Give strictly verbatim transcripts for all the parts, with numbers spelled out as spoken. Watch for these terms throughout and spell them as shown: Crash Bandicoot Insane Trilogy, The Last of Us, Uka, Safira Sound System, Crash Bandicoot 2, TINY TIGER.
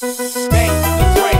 Safira Sound System. Safira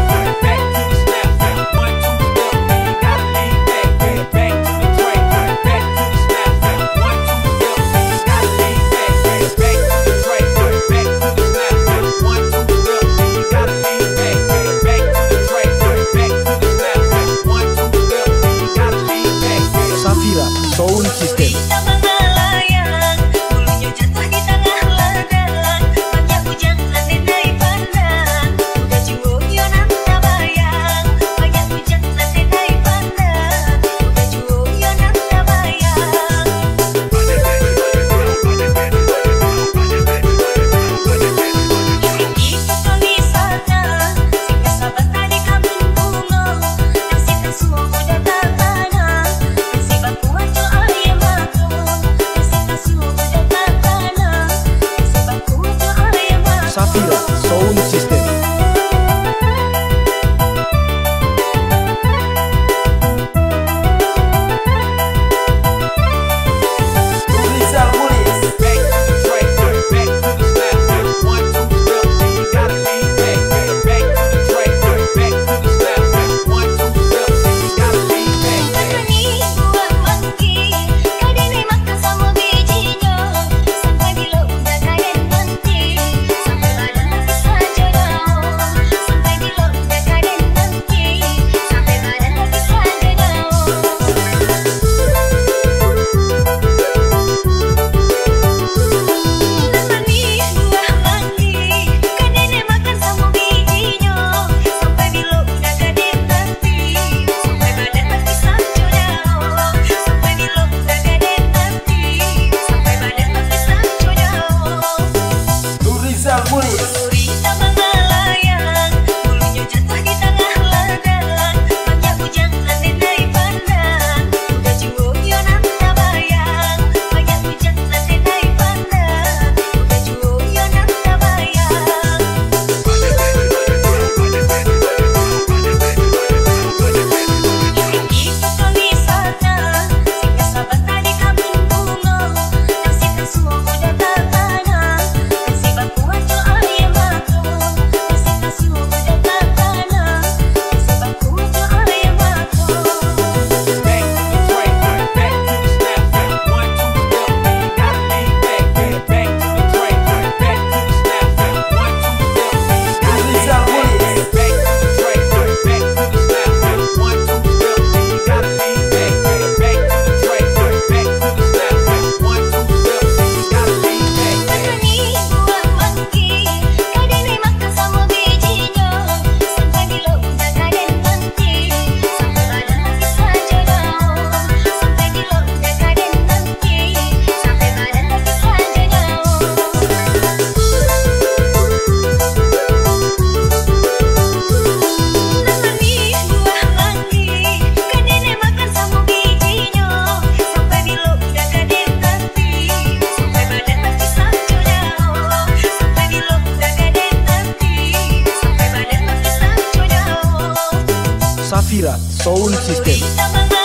Sound System. Safira Sound System.